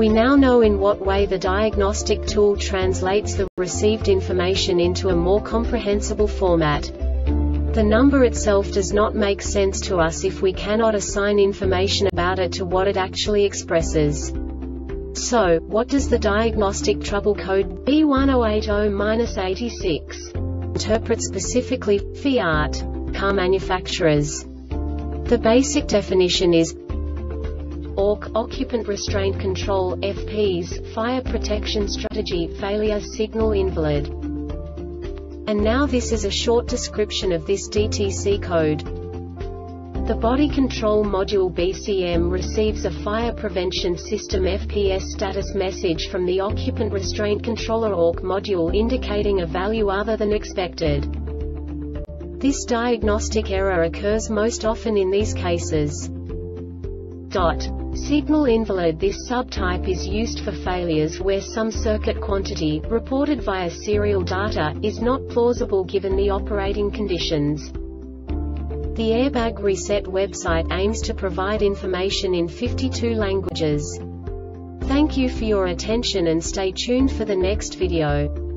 We now know in what way the diagnostic tool translates the received information into a more comprehensible format. The number itself does not make sense to us if we cannot assign information about it to what it actually expresses. So, what does the diagnostic trouble code B1080-86 interpret specifically, Fiat car manufacturers? The basic definition is ORC, Occupant Restraint Control, FPS, Fire Protection Strategy, Failure Signal Invalid. And now this is a short description of this DTC code. The Body Control Module BCM receives a Fire Prevention System FPS status message from the Occupant Restraint Controller ORC module indicating a value other than expected. This diagnostic error occurs most often in these cases. Signal invalid. This subtype is used for failures where some circuit quantity, reported via serial data, is not plausible given the operating conditions. The Airbag Reset website aims to provide information in 52 languages. Thank you for your attention and stay tuned for the next video.